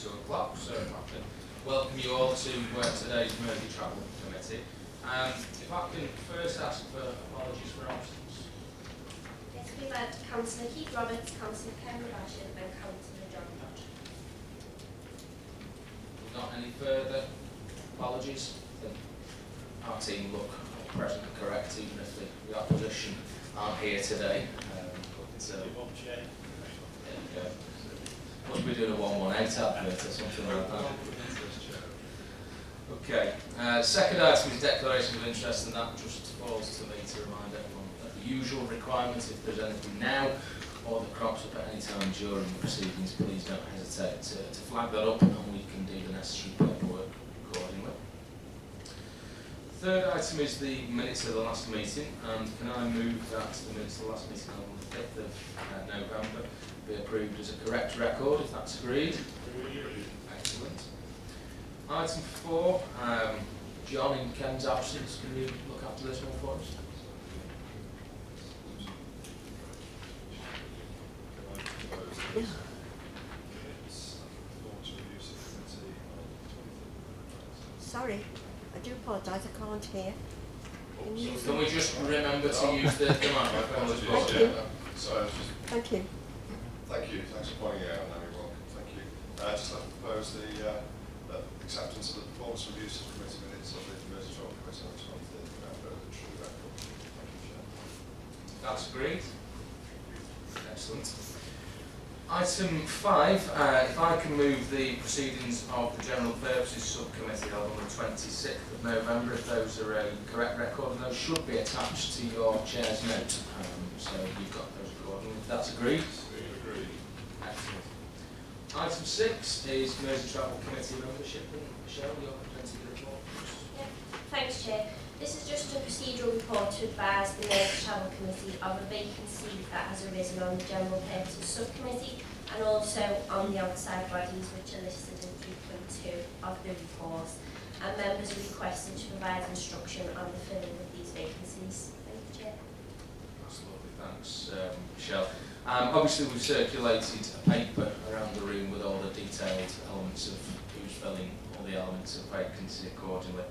2 o'clock, so welcome you all to today's Merseytravel Committee. If I can first ask for apologies for absence. Yes, we've had Councillor Keith Roberts, Councillor Ken Rashin and Councillor John Dodge. Not any further apologies? Our team look present and correct, even if the opposition aren't here today. There you go. Must be doing a 118 advert or something like that. Okay, second item is declaration of interest, and that just falls to me to remind everyone that the usual requirement, if there's anything now or that crops up at any time during the proceedings, please don't hesitate to flag that up and we can do the necessary paperwork accordingly. Third item is the minutes of the last meeting, and can I move that the minutes of the last meeting on the 5th of November be approved as a correct record, if that's agreed? Excellent. Item 4, John, in Ken's absence, can you look after this one for us? Yeah. Sorry, I do apologise, I can't hear. Can we just remember to use the microphone as well? Thank you. Thank you, thanks for pointing it out, and you're welcome, thank you. Just like to propose the acceptance of the performance review system committee minutes of the Merseytravel Committee on the 23rd of November, the true record. Thank you, Chair. That's great. Excellent. Item 5, if I can move the proceedings of the General Purposes Subcommittee on the 26th of November, if those are a correct record, and those should be attached to your Chair's note. So you've got those recorded. That's agreed. Agreed. Excellent. Item 6 is Merseytravel Committee membership. Michelle, you're presenting the report. Yeah. Thanks, Chair. This is just a procedural report to advise the Merseytravel Committee of a vacancy that has arisen on the General Purposes Subcommittee and also on the outside bodies, which are listed in 3.2 of the report. And members are requested to provide instruction on the filling of these vacancies. Thank you, Chair. That's lovely. Thanks, Michelle. Obviously, we've circulated a paper around the room with all the detailed elements of who's filling all the elements of vacancy accordingly.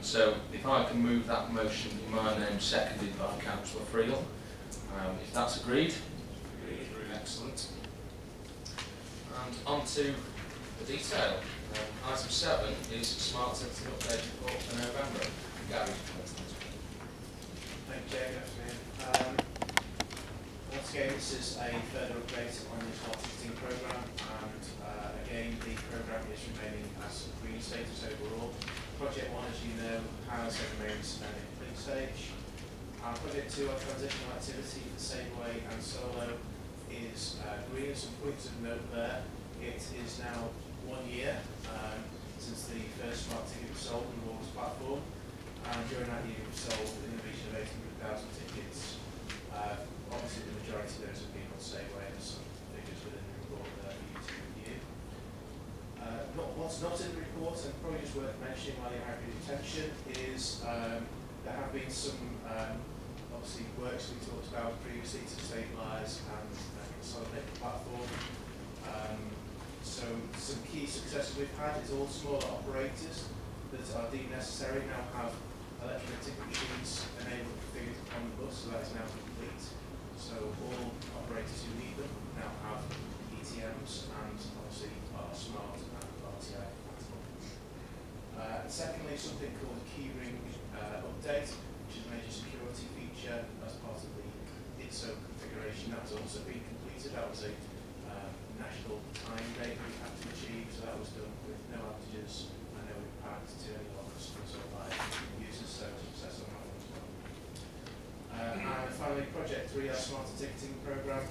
So, if I can move that motion in my name, seconded by Councillor Friel, if that's agreed. Agreed. Excellent. And on to the detail. Item 7 is Smart City Update Report for November. Gary. Thank you, Chair. Good afternoon. Once again, this is a further update on the smart ticketing programme, and again, the programme is remaining as green status overall. Project 1, as you know, has remained suspended at blue stage. Project 2, our transitional activity, the same way and solo, is green. Some points of note there. It is now 1 year since the first smart ticket was sold on the Walls platform, and during that year, it was sold in the region of 800,000 tickets. Obviously, the majority of those have been on Segway, and some figures within the report that we need to review. What's not in the report, and probably just worth mentioning while you have your attention, is there have been some obviously works we talked about previously to stabilise and consolidate the platform. So some key successes we've had is all smaller operators that are deemed necessary now have electric ticket machines enabled to configure on the bus, so that is now complete. So all operators who need them now have ETMs and obviously are smart and RTI compatible. Secondly, something called a keyring update, which is a major security feature as part of the ITSO configuration. That's also been completed. That was a national time date that we had to achieve, so that was done with no outages and no impact to any of our customers or live users. So success on that one as well. And finally, Project 3, our smarter ticketing programme.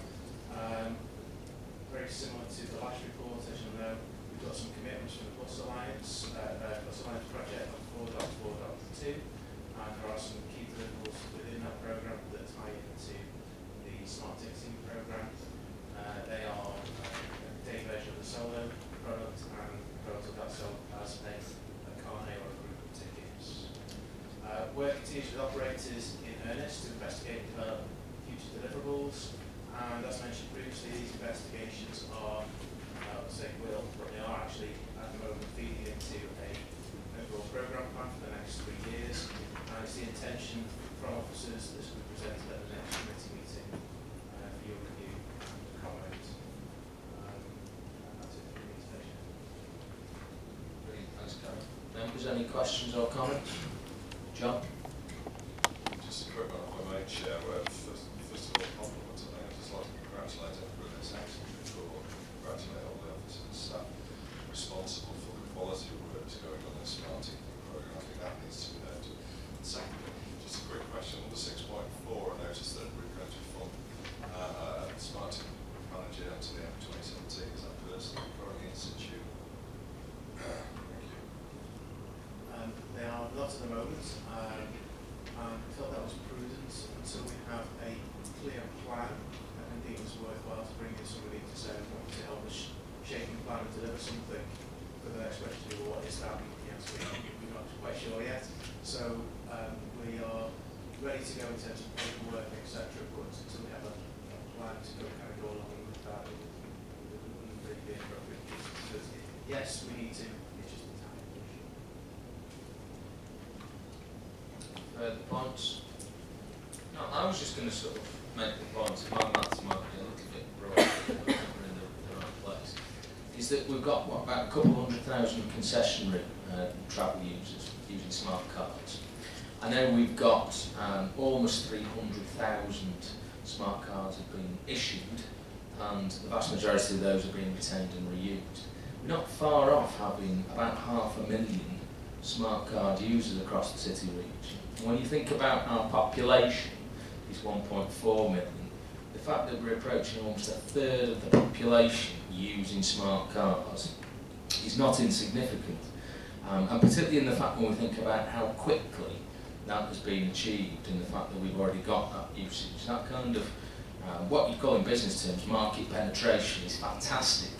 Very similar to the last report, as you'll know, we've got some commitments from the Bus Alliance, Bus Alliance project on 4.4.2, and there are some key deliverables within that programme that tie into the smart ticketing programme. They are a day version of the solo product and the product of that sold as a carnet or a group of tickets. Work continues with operators in earnest to investigate and develop future deliverables, and as mentioned previously, these investigations are, will this, and it's the intention from officers this will be presented at the next committee meeting for your review and comment. And that's it for the presentation. Brilliant, thanks, Gary. Members, any questions or comments? John? Just a quick one, if I may, Chair. First of all, compliments. I'd just like to congratulate everyone that's actually before, congratulate all the officers and staff responsible for the quality of work that's going on in this smart evening programme. I think that needs to be noted. And secondly, just a quick question on the 6.4. I noticed that it regretted from smart evening manager up to the end of 2017. Is that person currently in situ? Thank you. They are not at the moment. I felt that was prudent until we have a clear plan, and indeed it's worthwhile to bring in somebody to say, I want to help us shape the plan and deliver something for the next question. What is that? Yes, we're not quite sure yet. So we are ready to go in terms of paperwork, etc. But until we have a plan to go along with that, it wouldn't really be appropriate. Because yes, we need to. The points. No, I was just going to sort of make the point, if my maths might be a little bit broad, we're in the right place, is that we've got, what, about a couple 100,000 concessionary travel users using smart cards. I know we've got almost 300,000 smart cards have been issued, and the vast majority of those are being retained and reused. We're not far off having about 500,000 smart card users across the city region. When you think about our population, it's 1.4 million. The fact that we're approaching almost a third of the population using smart cards is not insignificant. And particularly in the fact when we think about how quickly that has been achieved and the fact that we've already got that usage, that kind of, what you call in business terms, market penetration is fantastic.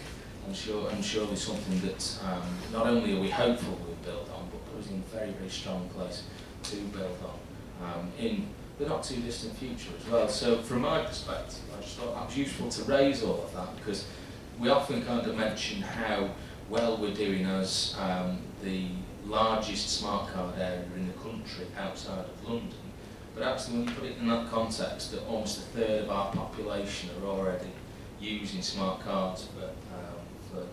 And surely something that not only are we hopeful we'll build on, but put us in a very, very strong place to build on in the not too distant future as well. So from my perspective, I just thought that was useful to raise all of that, because we often kind of mention how well we're doing as the largest smart card area in the country outside of London, but actually when you put it in that context that almost a third of our population are already using smart cards for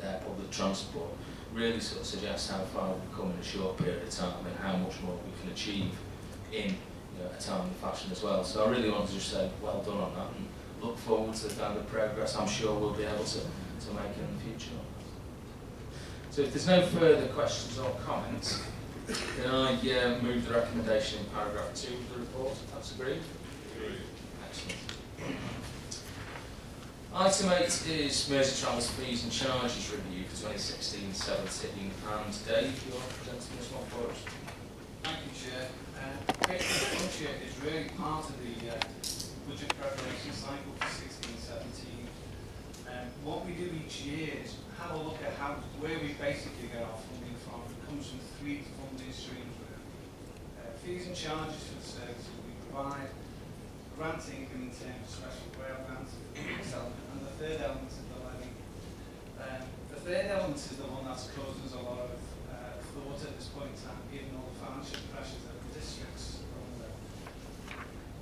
their public transport, really sort of suggests how far we've come in a short period of time and how much more we can achieve in a timely fashion as well. So I really want to just say well done on that and look forward to the kind of progress I'm sure we'll be able to make in the future. So if there's no further questions or comments, can I move the recommendation in paragraph 2 of the report, if that's agreed? Agreed. Excellent. Item 8 is Merseytravel's fees and charges review for 2016-17, and Dave, you are presenting this one for us. Thank you, Chair. This budget is really part of the budget preparation cycle for 16-17. What we do each year is have a look at where we basically get our funding from. It comes from three funding streams. Fees and charges for the services we provide, grant income in terms of special rail grants, and the third element is the levy. The third element is the one that's caused us a lot of thought at this point in time, given all the financial pressures that the districts are under.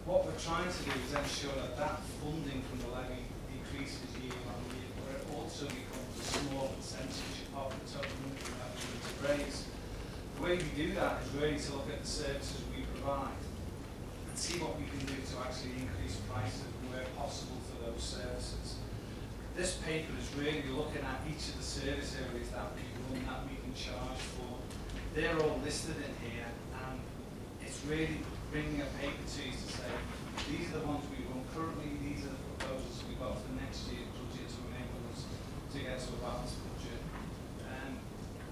What we're trying to do is ensure that that funding from the levy increases year on year, where it also becomes a small percentage of the total money that we need to raise. The way we do that is really to look at the services we provide and see what we can do to actually increase prices where possible for those services. This paper is really looking at each of the service areas that we run, that we can charge for. They're all listed in here, and it's really bringing a paper to you to say, these are the ones we run currently, these are the proposals we've got for next year's budget to enable us to get to a balanced budget.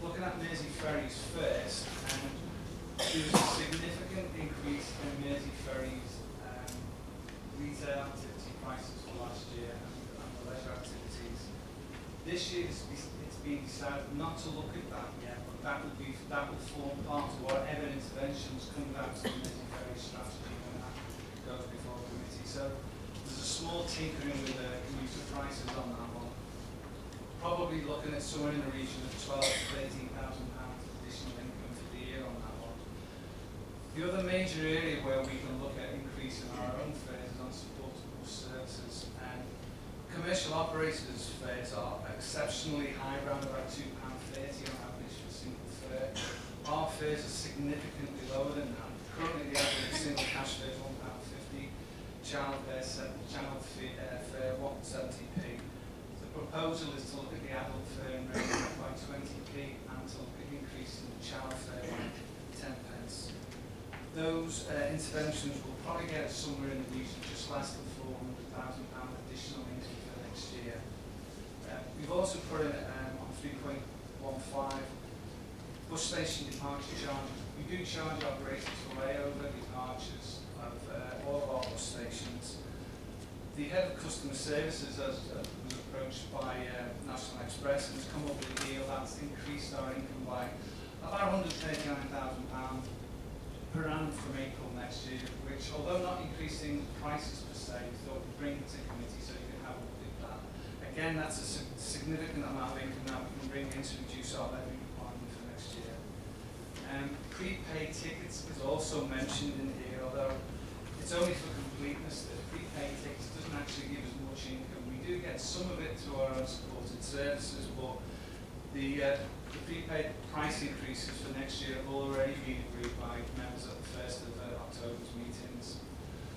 Looking at Mersey Ferries first, there was a significant increase in Mersey Ferries retail activity prices for last year and the leisure activities. This year it's been decided not to look at that yet, but that will form part of whatever interventions come out of the Mersey Ferries strategy when that goes before the committee. So there's a small tinkering with the commuter prices on that one. Probably looking at somewhere in the region of £12,000 to £13,000 additional income for the year on that one. The other major area where we can look at increasing our own fares is on supported bus services, and commercial operators' fares are exceptionally high, around about £2.30 on average for a single fare. Our fares are significantly lower than that. Currently the average single cash fare is £1.50, channel fare £1.70p. The proposal is to look at the adult fare and raise it by 20p and to look at increasing the child fare by 10p. Those interventions will probably get us somewhere in the region just less than £400,000 additional income for next year. We've also put in on 3.15 bus station departure charges. We do charge operators for layover departures of all of our bus stations. The head of customer services was approached by National Express and has come up with a deal that's increased our income by about £139,000. Per annum from April next year, which, although not increasing prices per se, we thought we'd bring it to committee so you can have a look at that. Again, that's a significant amount of income that we can bring in to reduce our levy requirement for next year. Prepaid tickets is also mentioned in here, although it's only for completeness that prepaid tickets doesn't actually give us much income. We do get some of it through our own supported services, but the prepaid price increases for next year have already been agreed by members at the 1st of October's meetings.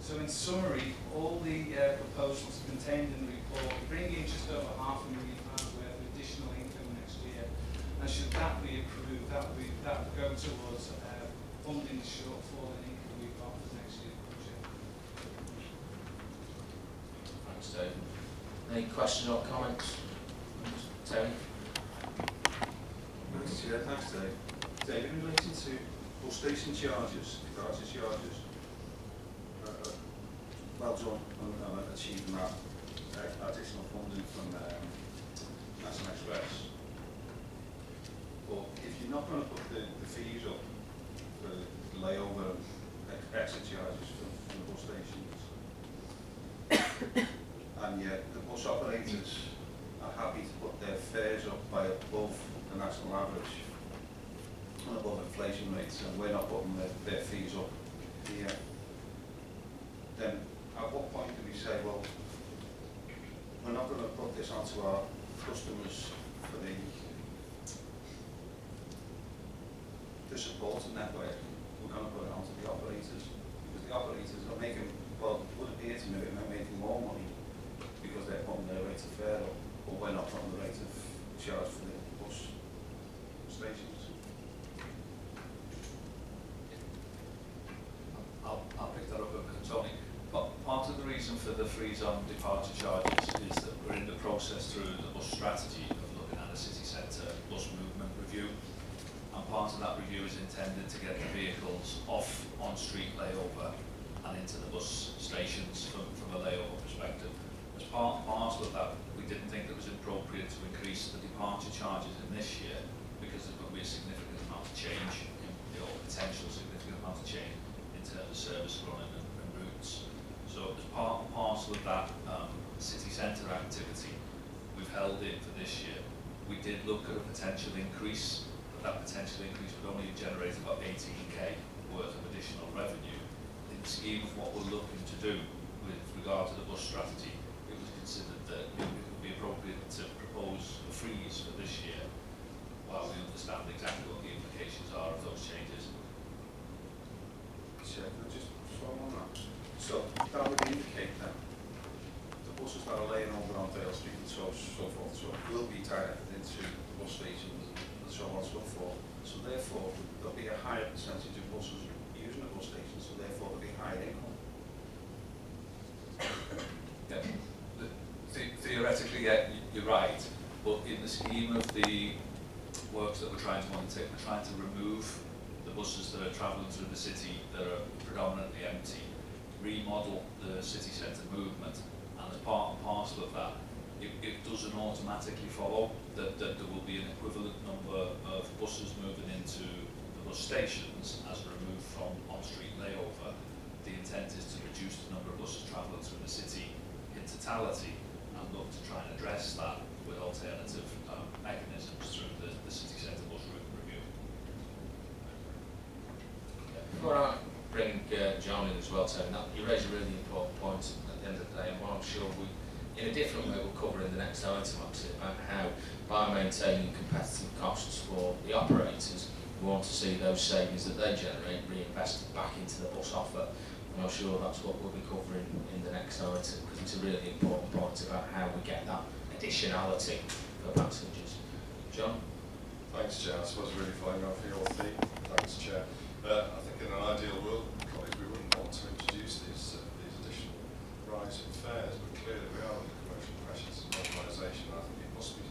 So in summary, all the proposals contained in the report bring in just over £500,000 worth of additional income next year, and should that be approved, that would go towards funding the shortfall in income we've got for next year's budget. Thanks, David. Any questions or comments? Tony? Yeah, thanks, Dave. Dave, in relation to bus station charges, departure charges, well done on achieving that additional funding from National Express. But if you're not going to put the fees up for the layover and exit charges from the bus stations, and yet the bus operators are happy to put their fares up by above the national average and above inflation rates, and we're not putting their fees up here, then at what point do we say, well, we're not going to put this onto our customers for the support in that way? We're going to put it onto the operators, because the operators are making, well, it would appear to me that they're making more money because they're putting their rate of fare up, or we're not putting the rate of charge for the bus stations. I'll pick that up with Tony. But part of the reason for the freeze on departure charges is that we're in the process through the bus strategy of looking at a city centre bus movement review, and part of that review is intended to get the vehicles off on-street layover and into the bus stations from a layover perspective. As part and parcel of that, we didn't think it was appropriate to increase the departure charges in this year because there's going to be a significant amount of change, or potential significant amount of change in terms of service running and routes. So as part and parcel of that city centre activity, we've held it for this year. We did look at a potential increase, but that potential increase would only generate about 18k worth of additional revenue. In the scheme of what we're looking to do with regard to the bus strategy, it was considered that appropriate to propose a freeze for this year while we understand exactly what the implications are of those changes. Sure, can I just follow on that? So that would indicate that the buses that are laying over on Dale Street and so forth, so will be tied into the bus stations and so on and so forth. So therefore there'll be a higher percentage of buses using the bus stations, so therefore there'll be higher income. Yeah. Theoretically, yeah, you're right, but in the scheme of the works that we're trying to undertake, we're trying to remove the buses that are travelling through the city that are predominantly empty, remodel the city centre movement, and as part and parcel of that, it doesn't automatically follow that there will be an equivalent number of buses moving into the bus stations as removed from on-street layover. The intent is to reduce the number of buses travelling through the city in totality, and look to try and address that with alternative mechanisms through the city centre bus route review. Yeah. All right. well, Tony. You raise a really important point at the end of the day, and one I'm sure we, in a different way, we'll cover in the next item, actually, about how by maintaining competitive costs for the operators, we want to see those savings that they generate reinvested back into the bus offer. And I'm sure that's what we'll be covering in the next item, because it's a really important point about how we get that additionality for passengers. John? Thanks, Chair. I suppose we're really flying off here all day. Thanks, Chair. I think in an ideal world, colleagues, we wouldn't want to introduce these additional rise in fares, but clearly we are under commercial pressures and modernisation. I think it must be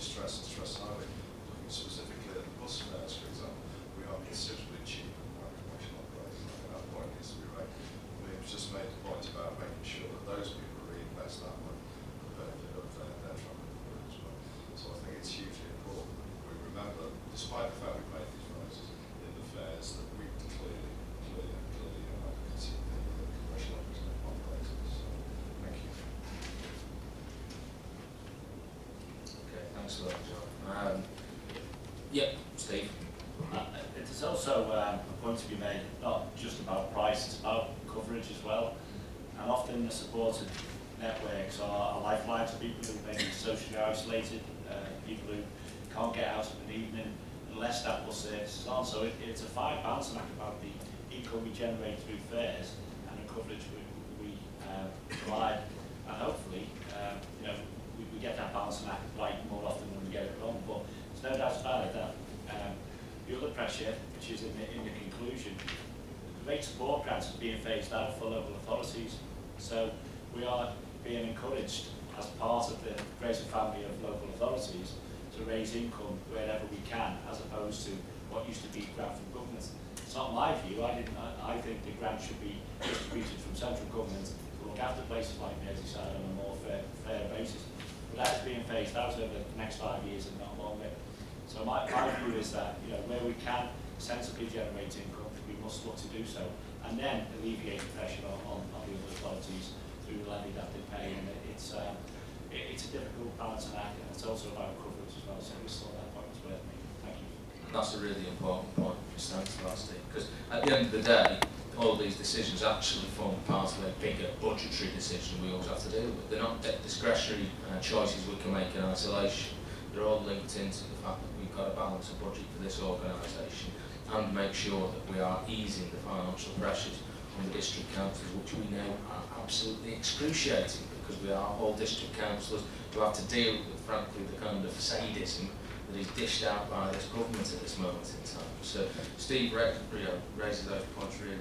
stressed and stressed highly. Looking specifically at the bus fares, for example, we are considerably cheaper than our commercial operators. I think that point needs to be right. We've just made the point about making sure that those people reinvest that money for the benefit of their travel as well. So I think it's hugely important that we remember, despite the fact we've made these rises in the fares, that we clearly consider the commercial operators. So thank you. Okay, thanks a lot, John. Yep, Steve. It is also a point to be made, not just about price, it's about coverage as well. And often the supported networks are a lifeline to people who may be socially isolated, people who can't get out in the evening unless that bus service is on. So it's a fine balancing act about the income we generate through fares and the coverage we provide. And hopefully, you know, we get that balancing act right more often than we get it wrong. But there's no doubt about it that the other pressure, which is in the conclusion, the rate support grants is being phased out for local authorities. So we are being encouraged as part of the greater family of local authorities to raise income wherever we can, as opposed to what used to be grant from government. It's not my view. I think the grant should be distributed from central government to look after places like Merseyside on a more fair basis. But that is being phased out over the next 5 years and not longer. So my view is that, you know, where we can sensibly generate income, we must look to do so, and then alleviate the pressure on the other authorities through the levy that they pay. And it's a difficult balance and act, and it's also about coverage as well. So we saw that point was worth making. Thank you. And that's a really important point, thanks for that, Steve, because at the end of the day, all these decisions actually form part of a bigger budgetary decision we always have to deal with. They're not discretionary choices we can make in isolation. They're all linked into the fact that we've got to balance a budget for this organisation and make sure that we are easing the financial pressures on the district councils, which we know are absolutely excruciating, because we are all district councillors who have to deal with, frankly, the kind of sadism that is dished out by this government at this moment in time. So Steve raises those points really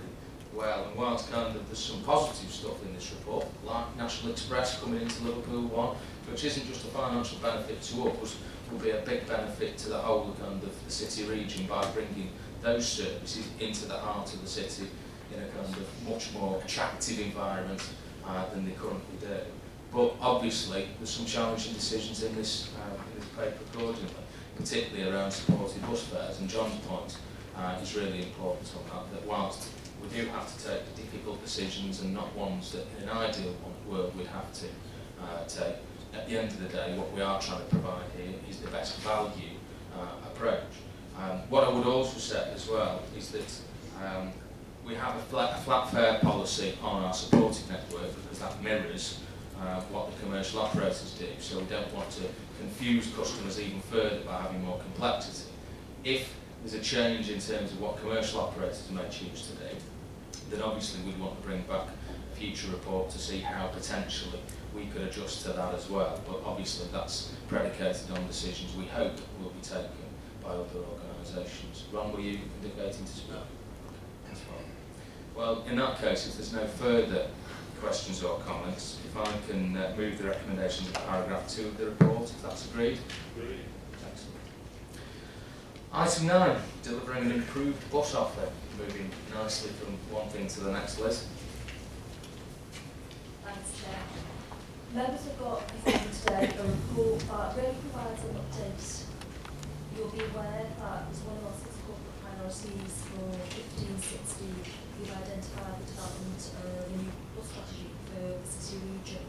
well, and whilst kind of there's some positive stuff in this report, like National Express coming into Liverpool one, which isn't just a financial benefit to us, will be a big benefit to the whole kind of the city region by bringing those services into the heart of the city in a kind of much more attractive environment than they currently do. But obviously there's some challenging decisions in this paper accordingly, particularly around supported bus fares, and John's point is really important on that, whilst we do have to take the difficult decisions and not ones that in an ideal world we'd have to take, at the end of the day what we are trying to provide here is the best value approach. What I would also say as well is that we have a flat fare policy on our supported network, because that mirrors what the commercial operators do, so we don't want to confuse customers even further by having more complexity. If there's a change in terms of what commercial operators may choose to do, then obviously we'd want to bring back a future report to see how potentially we could adjust to that as well, but obviously that's predicated on decisions we hope will be taken by other organisations. Ron, were you indicating to speak? No. That's fine. Well, in that case, if there's no further questions or comments, if I can move the recommendations of paragraph 2 of the report, if that's agreed. Agreed. Excellent. Item 9, delivering an improved bus offer. Moving nicely from one thing to the next, Liz. Thanks, Chair. Members have got before today a report that really provides an update. You'll be aware that as one of our 6 corporate priorities for 1560, we've identified the development of a new bus strategy for the city region.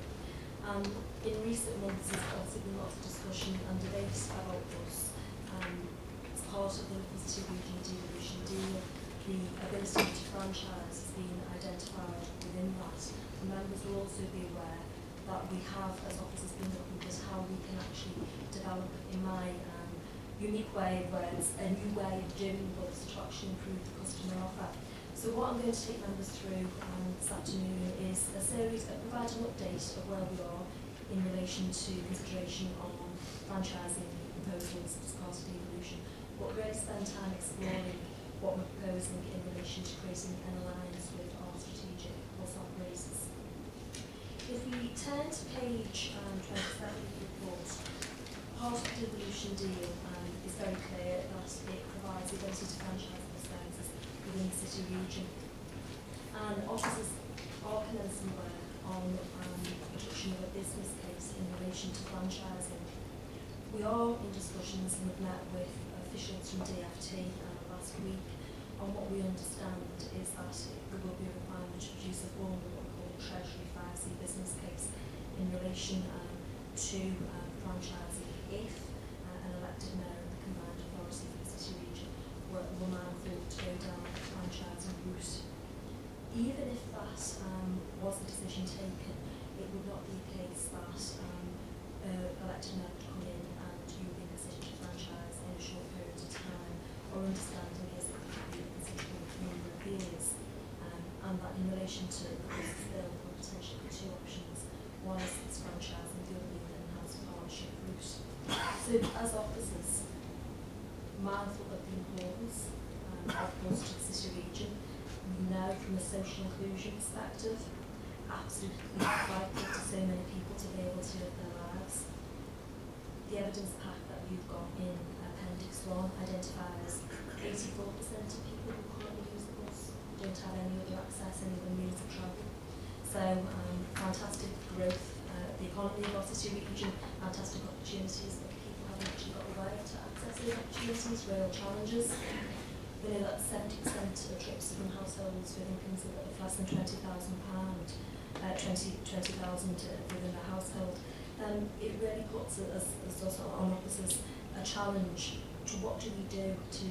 And in recent months, there's obviously been lots of discussion and debate about bus as part of the City Region devolution deal. the ability to franchise has been identified within that. The members will also be aware that we have, as officers, been looking at how we can actually develop, in my unique way of words, a new way of doing books to actually improve the customer offer. So what I'm going to take members through this afternoon is a series that provides an update of where we are in relation to consideration on franchising proposals as part of the evolution. But we're going to spend time exploring what we're proposing in relation to creating an alliance with our strategic WhatsApp races. If we turn to page 27 of the report, part of the evolution deal is very clear that it provides the ability to franchise the services within the city region. And officers are commencing work on the production of a business case in relation to franchising. We are in discussions and have met with officials from DFT last week, and what we understand is that there will be a requirement to produce a formal what we call Treasury 5C business case in relation to franchising if an elected mayor and the combined authority for the city region were mindful to go down the franchising route. Even if that was the decision taken, it would not be the case that elected mayor would come in and you would be in a position to franchise in a short period of time. Our understanding is that it could be in such a number of years, and that in relation to the business bill, there were potentially two options. One is it's franchising, the other being an enhanced partnership route. So, as officers, mindful of the importance of course to the city region, now, from a social inclusion perspective, absolutely vital to so many people to be able to live their lives. The evidence pack that you've got in Appendix 1 identifies 84% of people who currently use the bus don't have any other access, any other means of travel. So, fantastic growth, the economy of our city region, fantastic opportunities, but people haven't actually got the right to access those opportunities, real challenges. We know that 70% of trips from households with incomes of less than £20,000 within the household. It really puts us on officers a challenge to what do we do to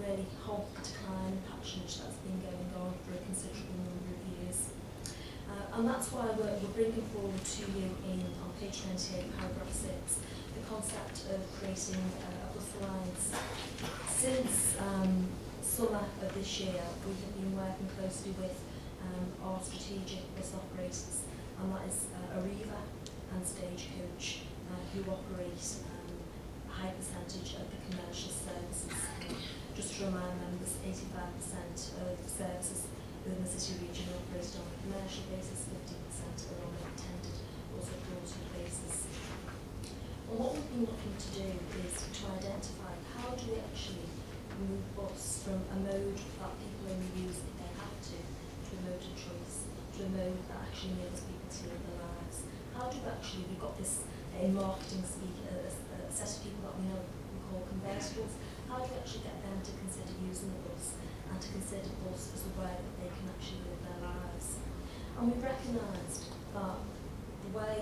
really halt the decline and patronage that's been going on for a considerable number of years. And that's why we're bringing forward to you on page 28, paragraph 6, the concept of creating a bus alliance. Since summer of this year, we have been working closely with our strategic bus operators, and that is Arriva and Stagecoach, who operate a high percentage of the commercial services. Just to remind members, 85% of the services within the city region are operated on a commercial basis, 15% are on an attended or supported basis. And what we've been looking to do is to identify how do we actually move bus from a mode that people only use if they have to a mode of choice, to a mode that actually enables people to live their lives. How do we actually, we've got this in marketing speak, a set of people that we know we call convertibles, how do we actually get them to consider using the bus and to consider bus as a way that they can actually live their lives? And we've recognised that the way,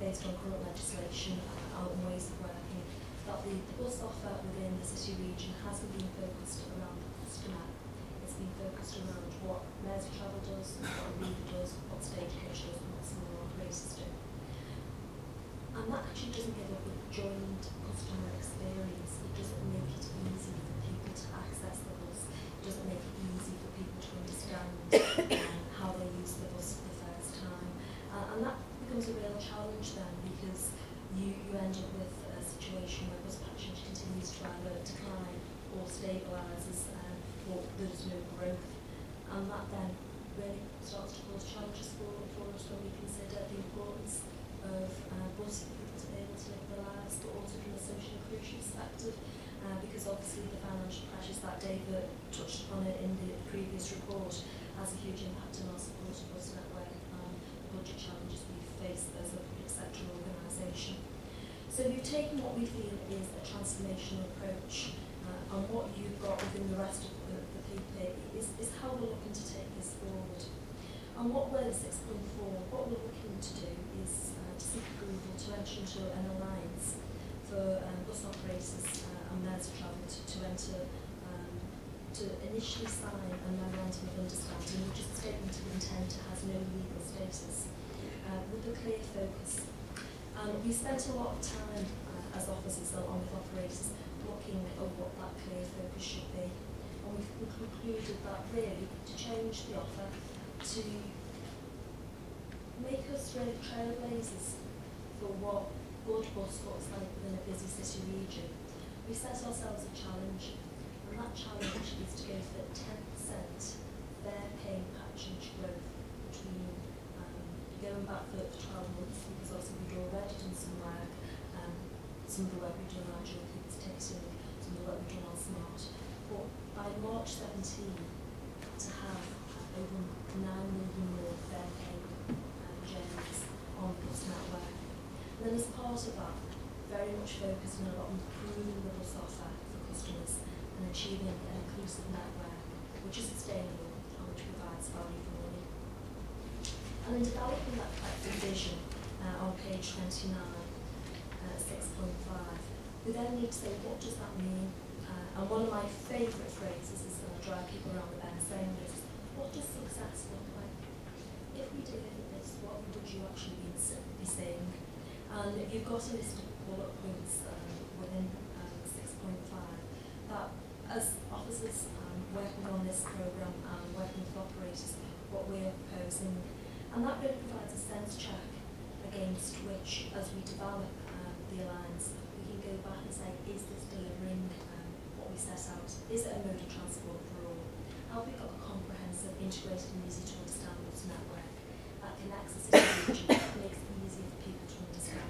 based on current legislation and ways of working, that the bus offer within the city region hasn't been focused around the customer. It's been focused around what Merseytravel does, what Arriva does, what Stagecoach does, and what some of our operators do. And that actually doesn't give up a joined customer experience. It doesn't make it easy for people to access the bus. It doesn't make it easy for people to understand how they use the bus for the first time. And that becomes a real challenge then, because you end up with a situation where bus patronage continues to either decline or stabilises, or there's no growth. And that then really starts to cause challenges for us when we consider the importance of bus for people to be able to live their lives, but also from a social inclusion perspective, because obviously the financial pressures that David touched upon it in the previous report has a huge impact on our supported bus network and the budget challenges we face as a public sector organisation. So we've taken what we feel is a transformational approach, and what you've got within the rest of the PP is how we're looking to take this forward. And what we're 6.4, what we're looking to do is to seek approval to enter into an alliance for bus operators and Merseytravel to enter to to initially sign a memorandum of understanding, which is a statement of intent that has no legal status, with a clear focus. We spent a lot of time as officers, along with operators, looking at what that clear focus should be. And we concluded that really to change the offer, to make us really trailblazers for what good bus looks like within a busy city region. We set ourselves a challenge, and that challenge is to go for 10% fair paying patronage growth between going back for 12 months, because obviously we've already done some work, some of the work we've done on our dual keepers testing, some of the work we've done on smart. But by March 17, to have over 9 million more fair paying journeys on the bus network. And then as part of that, very much focused on improving the bus offer for customers and achieving an inclusive network which is sustainable and which provides value for money. And in developing that collective vision on page 29, 6.5, we then need to say, what does that mean? And one of my favourite phrases is that I drive people around the bend saying this: what does success look like? If we deliver this, what would you actually be saying? And if you've got a list of bullet points within 6.5, that as officers working on this programme and working with operators, what we are proposing. And that really provides a sense check against which, as we develop the alliance, we can go back and say, is this delivering what we set out? Is it a mode of transport for all? Have we got a comprehensive, integrated and easy to understand bus network that connects the city region, that makes it easier for people to understand?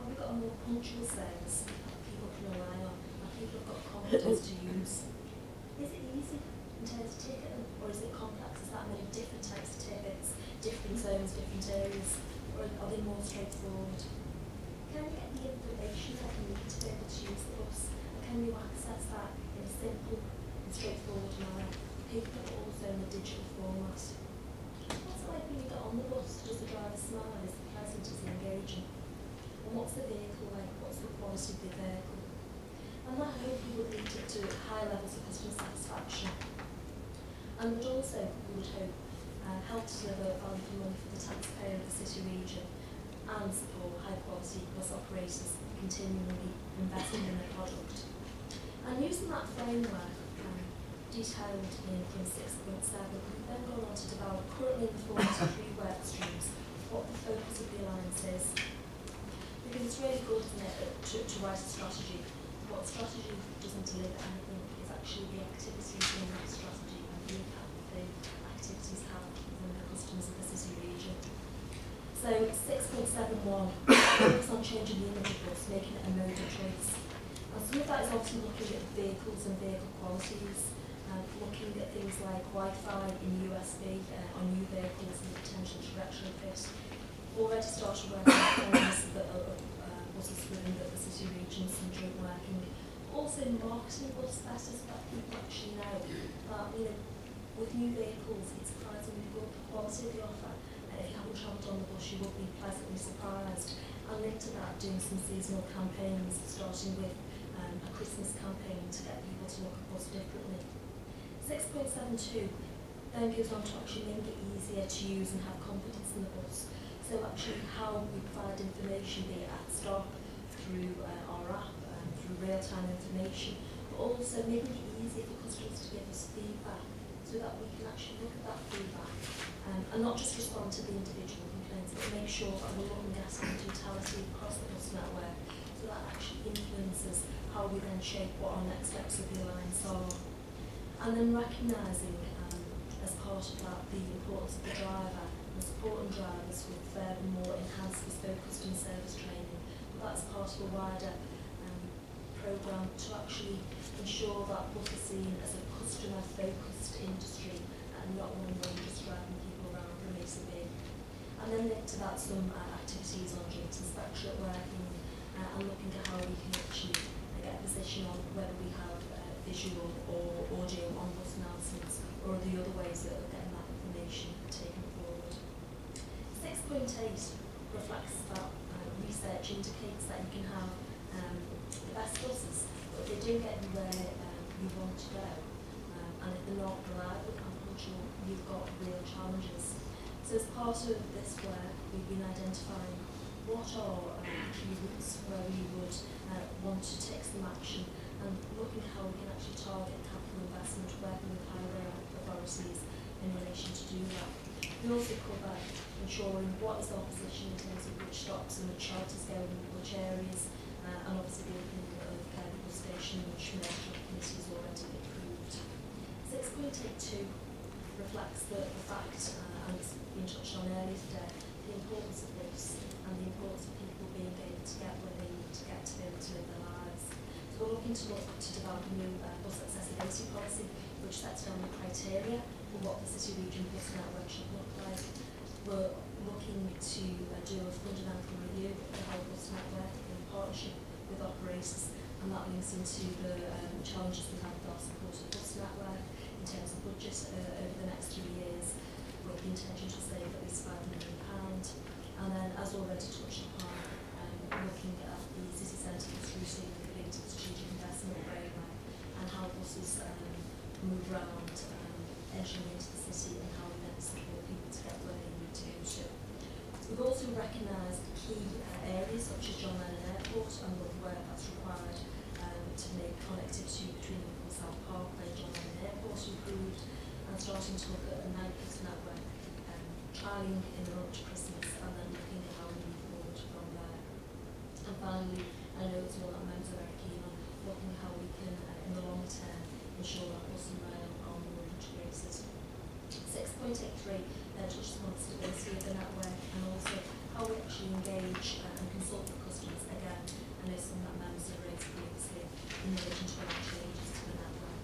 Have we got a more punctual service that people can rely on, that people have got confidence to use? Is it easy in terms of ticket, or is it complex? Is that many different types of tickets, different zones, different areas, or are they more straightforward? Can we get the information that we need to be able to use the bus? And can you access that in a simple and straightforward manner? People are also in the digital format. What's it like when you get on the bus? Does the driver smile? Is it pleasant? Is it engaging? And what's the vehicle like? What's the quality of the vehicle? And that hopefully would lead to high levels of customer satisfaction. And would also, we would hope, help to deliver value for money for the taxpayer of the city region, and support high-quality bus operators continually investing in their product. And using that framework, detailed in 6.7, we've then gone on to develop currently in the form of 3 work streams, what the focus of the alliance is. Because it's really good, isn't it, to write a strategy. What strategy doesn't deliver anything is actually the activities in that strategy and the impact that the activities have within the customers of the city region. So 6.71, focus on changing the image of bus, making it a mode of choice. And some of that is obviously looking at vehicles and vehicle qualities, looking at things like Wi-Fi and USB on new vehicles and the potential to retrofit. Already started working on forms that are buses within the city region, some joint working. Also marketing bus better so that people actually know that, you know, with new vehicles it's surprisingly good quality of the offer. If you haven't travelled on the bus, you will be pleasantly surprised. And linked to that, doing some seasonal campaigns, starting with a Christmas campaign to get people to look at bus differently. 6.72 then goes on to actually make it easier to use and have confidence in the bus. So actually how we provide information, be it at stop, through our app, through real-time information, but also making it easier for customers to give us feedback, so that we can actually look at that feedback and not just respond to the individual complaints, but make sure that we're looking at the totality across the bus network, so that actually influences how we then shape what our next steps of the alliance are. And then recognising as part of that the importance of the driver and supporting drivers with furthermore enhanced bespoke customer service training, but that's part of a wider programme to actually ensure that bus is seen as a customer-focused industry and not one where you're just driving people around from A to B. And then linked to that, some activities on joint inspection working and looking at how we can actually get a position on whether we have visual or audio on bus announcements or the other ways that are getting that information taken forward. 6.8 reflects that research indicates that you can have the best buses, but they don't get you where you want to go and if they're not reliable and punctual, you've got real challenges. So as part of this work, we've been identifying what are key routes where we would want to take some action, and looking how we can actually target capital investment, working with highway authorities in relation to do that. We also cover ensuring what is our position in terms of which stops and which shelters go in which areas, and obviously the opening of the station, which National Committee has already approved. 6.82 reflects the fact, and it's been touched on earlier today, the importance of this and the importance of people being able to get where they need to get to be able to live their lives. So we're looking to develop a new bus accessibility policy which sets down the criteria for what the city region bus network should look like. We're looking to do a fundamental review of the whole bus network in partnership with operators, and that links into the challenges we have with our supported bus network in terms of budget over the next 3 years, with the intention to save at least £5 million. And then, as already touched upon, looking at the city centre bus routing linked to the strategic investment framework and how buses move around, entering into the city, and how we then support people to get where they need to go to. We've also recognised key areas such as John Lennon Airport and the work that's required to make connectivity between the South Parkway and John Lennon Airport improved, and starting to look at a night bus network, trialling in the run to Christmas, and then looking at how we move forward from there. And finally, I know it's one that members are very keen on, looking at how we can, in the long term, ensure that bus and rail are more integrated. 6.83 touches on the stability of the network and also how we actually engage and consult with customers. Again, I know some of that members have raised previously in relation to our changes to the network.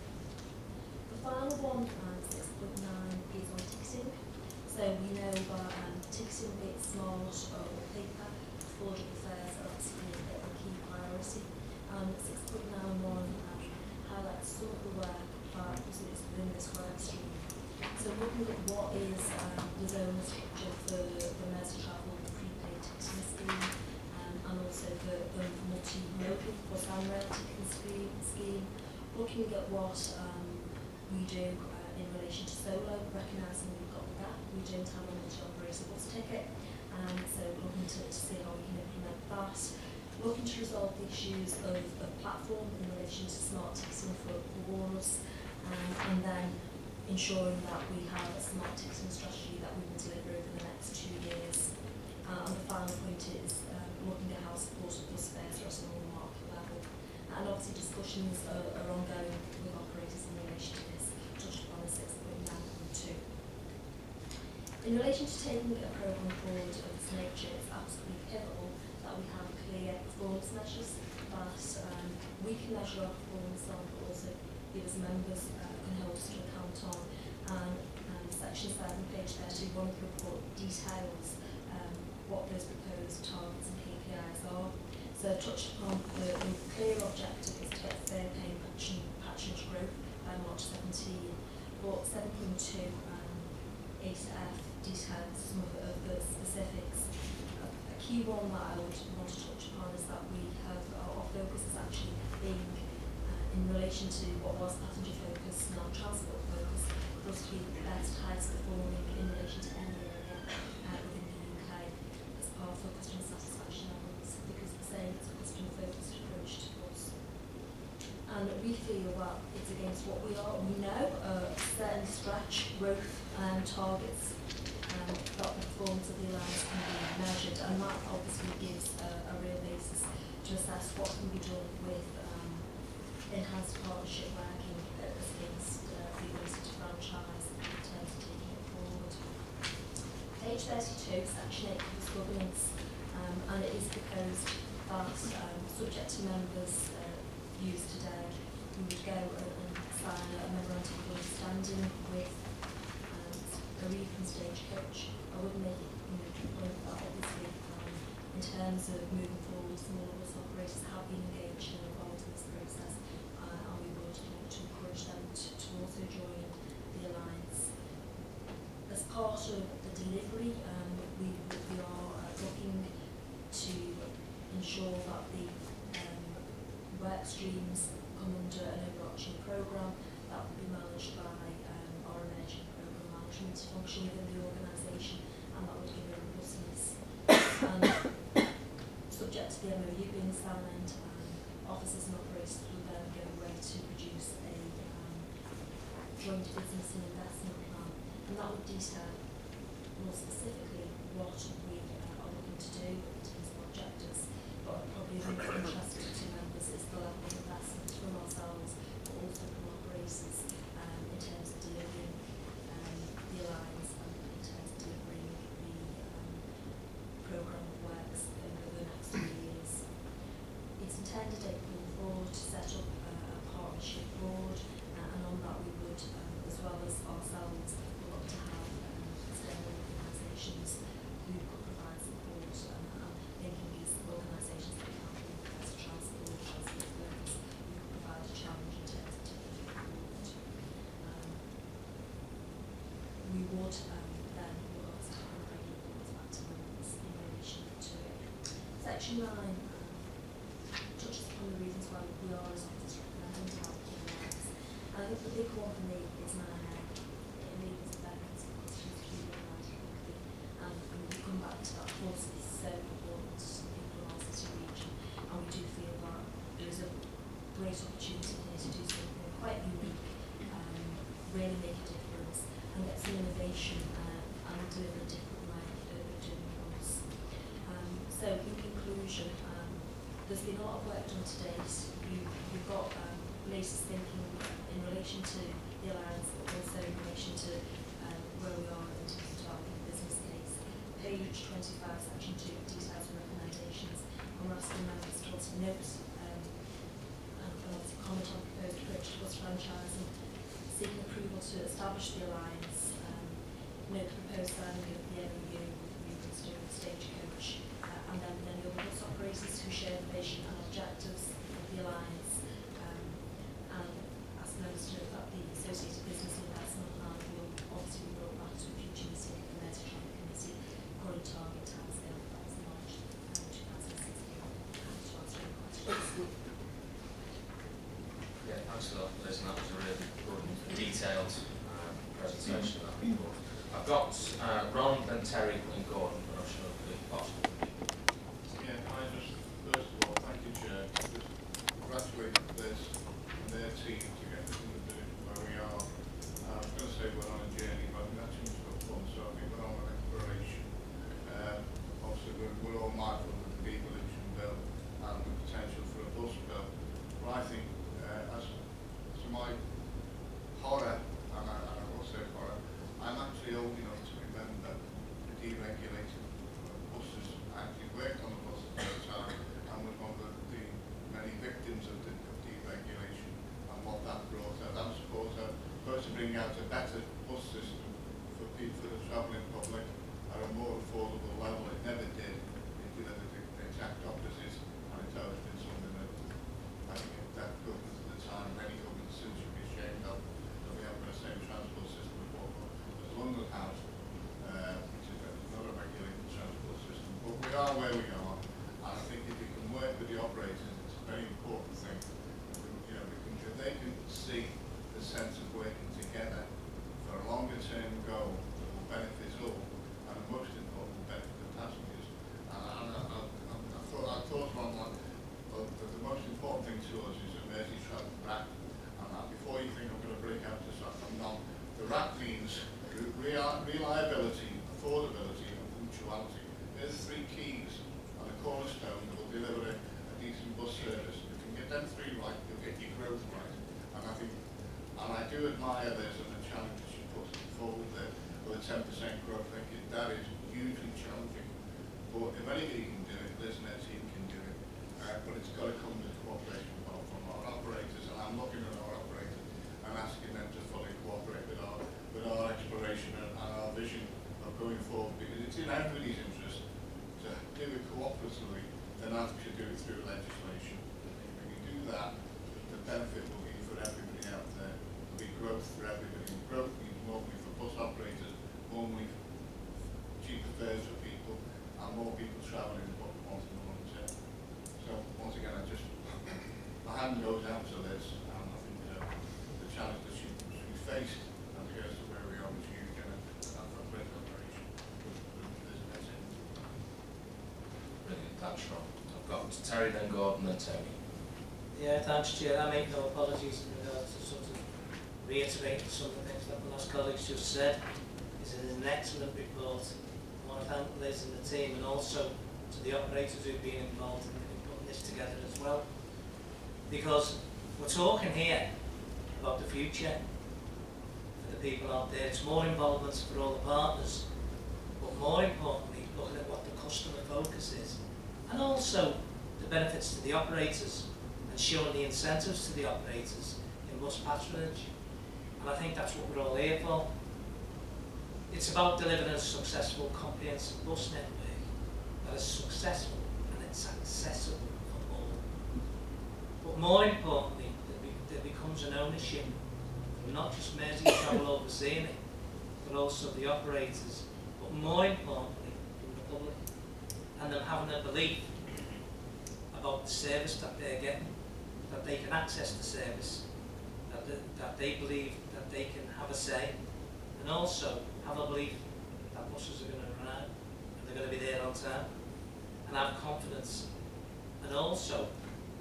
The final one, 6.9, is on ticketing. So we know that ticketing, be it smart or paper, affordable fares are absolutely a key priority. 6.91 highlights some of the work that is within this work stream. So looking at what is the zonal structure for the Merseytravel prepaid ticketing scheme, and also the multi-modal bus and rail ticketing scheme, looking at what we do in relation to solo, recognising we've got the gap, we don't have a multi-operator bus ticket, and so looking to see how we can implement that. Looking to resolve the issues of the platform in relation to smart ticketing for wards, and then ensuring that we have a smart ticketing strategy that we will deliver over the next 2 years. And the final point is looking at how supported bus fares are at the market level. And obviously discussions are ongoing with operators in relation to this, touched upon in 6.9.2. In relation to taking a programme forward of this nature, it's absolutely pivotal that we have clear performance measures that we can measure our performance on, but also we as members can hold us to account on. And section 7, page 31 of the report details what those proposed targets and KPIs are. So I touched upon the clear objective is to get fair pay and patronage growth by March 17, but 7.2 8F details some of the specifics. A key one that I would want to touch upon is that we have our focus is actually being in relation to what was passenger focus, now transport focus, for us to be the best, highest performing in relation to any area within the UK as part of customer satisfaction levels, because we're saying it's a customer focused approach to us. And we feel that it's against what we are, and we know certain stretch growth targets that the performance of the alliance can be measured, and that obviously gives a real basis to assess what can be done with enhanced partnership working against the ability to franchise in terms of taking it forward. Page 32, section 8 covers governance, and it is proposed that, subject to members' views today, we would go and sign a memorandum of understanding with Arriva and Stagecoach. I would make it a point that obviously, in terms of moving forward, smaller bus operators have been engaged and involved in this process. To encourage them to also join the alliance. As part of the delivery, we are looking to ensure that the work streams come under an overarching programme, that not be managed by or emerging program management function within the organisation, and that would give them business. Subject to the MOU being signed, officers and operators will then go away to produce a joint business and investment plan, and that would detail more specifically what we are looking to do in terms of objectives, but probably of interest to members is the level of investment from ourselves, but also from operators in terms of delivering the alliance and in terms of delivering the programme of works over the next few years. It's intended April 4 to set up a partnership board, and on that we would, as well as ourselves, look to have external organisations who could provide support. Thinking is organisations that can be as transport, transport workers, who could provide a challenge in terms of taking forward. We would then work to have a regular report back to members in relation to it. Section 9 touches upon the reasons why we are as officers recommending to help with the works. I think the big one for me is my head. It means that we come back to that force is so important in the Merseyside region, and we do feel that there is a great opportunity here to do something quite unique, really make a difference, and get some innovation and do it in a different way that we're doing once. So in conclusion, there's been a lot of work done to date. We've got latest thinking in relation to the alliance, but also in relation to where we are in terms of developing the business case. Page 25, section 2, details and recommendations. And we're asking members to also note and comment on proposed approach towards franchising, seeking approval to establish the alliance, note the proposed signing of the MOU with the Minister and Stagecoach, and then the other bus operators who share the vision and objectives of the alliance. As members to note that the associated business investment plan will obviously be brought back to a future meeting of the Merseytravel Committee, current target timescale is March 2016. To answer your questions. Yeah, thanks for that, Liz. That was a really broad and detailed presentation. I've got Ron and Terry and Gordon, and I'm sure it'll be possible. Yeah, I just, first of all, thank you, Chair. Just congratulate Liz and their team to get us in the position where we are. I was going to say we're on a journey, but that's in so fun, so I think we're on an exploration. Obviously, we're all mindful of the devolution bill and the potential for a bus bill. But I think, as to my horror, and I will say horror, I'm actually old enough to remember the deregulated buses. I actually worked on the buses at the time and was one of the many victims of deregulation and what that brought out. I'm supposed to bring out a better bus system for people, for the travelling public, at a more affordable level. It never did. It did the exact opposite, and it's always been something that I think that government at the time, many governments still should be ashamed of, that we haven't got the same transport system before. There's London House, which is another regulated transport system, but we are where we are, and I think if we can work with the operators, it's a very important thing. They can see the sense of working together for a longer term goal that will benefit all, and most important, benefit the passengers. And I thought on that, but the most important thing to us is a Merseytravel RAP. And before you think I'm going to break out this RAP, I'm not. The RAP means reliability, affordability, and punctuality. They're the three keys and a cornerstone that will deliver a decent bus service. Them three right, you'll get your growth right. And I think, and I do admire this and the challenge she puts forward there with a 10% growth. I think that is hugely challenging. But if anybody can do it, Liz and her team can do it. But it's got to come with cooperation from our operators, and I'm looking at our operators and asking them to fully cooperate with our exploration and our vision of going forward, because it's in everybody's interest to do it cooperatively than have to do it through legislation. That the benefit will be for everybody out there. It will be growth for everybody. Growth means more money for bus operators, more money for cheaper fares for people, and more people travelling what we want in the long term. So once again, I just happened? Terry, then Gordon, then Tony. Yeah, thanks, Chair. I make no apologies in regards to sort of reiterating some of the things that the last colleagues just said. This is an excellent report. I want to thank Liz and the team, and also to the operators who've been involved in putting this together as well. Because we're talking here about the future for the people out there. It's more involvement for all the partners, but more importantly, looking at what the customer focus is, and also the benefits to the operators, and showing the incentives to the operators in bus patronage. And I think that's what we're all here for. It's about delivering a successful, comprehensive bus network that is successful and it's accessible for all. But more importantly, there becomes an ownership, and not just Merseytravel overseeing it, but also the operators, but more importantly, the public, and them having a belief about the service that they're getting, that they can access the service, that they believe that they can have a say, and also have a belief that buses are going to run out and they're going to be there on time, and have confidence. And also,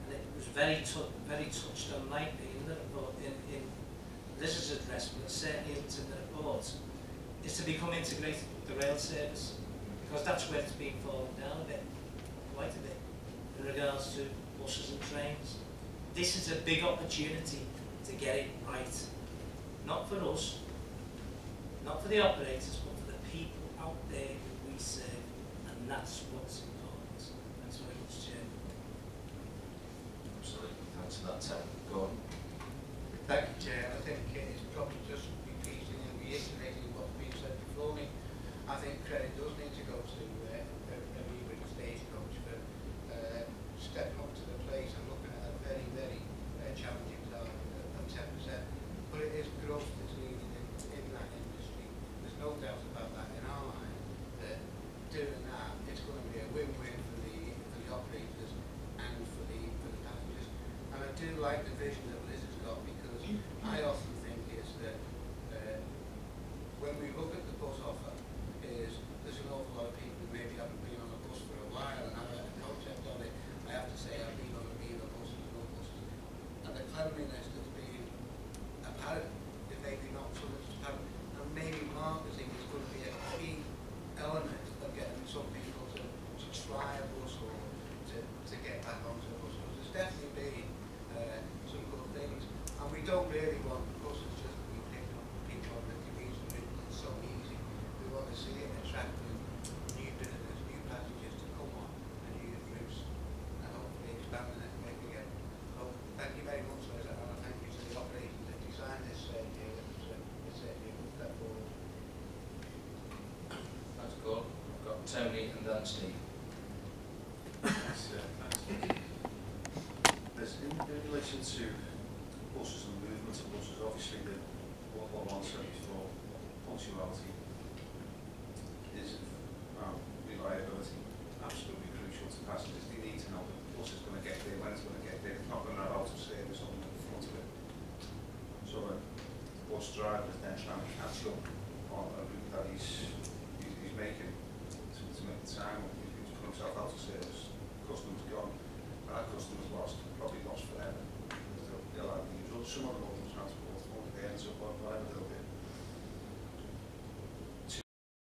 and it was very touched on lightly in the report, in Liz's address, but certainly isn't in the report, is to become integrated with the rail service, because that's where it's been falling down a bit, quite a bit, in regards to buses and trains. This is a big opportunity to get it right. Not for us, not for the operators, but for the people out there who we serve, and that's what's important. Thanks very much, Chair. Absolutely, thanks for that, Ted. Go on. Thank you, Chair. I think it's probably just repeating and reiterating what's been said before me. I think credit does need to go to Arriva and Stagecoach for stepping up to the plate and looking at a very, very challenging target of 10%. But it is growth that's needed in that industry. There's no doubt about that in our mind. Doing that, it's going to be a win-win for the operators and for the passengers. And I do like the vision that Liz has got, because I often think is that when we look at the bus offer, is there's an awful lot of people who maybe haven't been on a bus for a while and have a concept of it. I have to say, I've been on a bus and no buses. And the cleanliness that's been apparent is maybe not so much apparent. And maybe marketing is going to be a key element of getting some people to try a bus or to get back onto a bus. So there's definitely been some good things. And we don't really want buses just to be picked up for people that you reasonably it's so easy. Want to see it attracting new business, new passengers to come on and new routes, and hopefully expanding it and making it. Well, thank you very much, Liz, and thank you to the operators that designed this idea. It's certainly a good step forward. That's good. I've got Tony and then Steve. Thanks, thanks. In relation to buses and movement of buses, obviously the 111 service for punctuality is reliability absolutely crucial to passengers. They need to know that the bus is going to get there, when it's going to get there. It's not going to have out of service on the front of it. So the bus driver is then trying to catch up on a route that he's making to make the time. He's put himself out of service. The customer's gone. That customer's lost, probably lost forever. They'll have to use some of them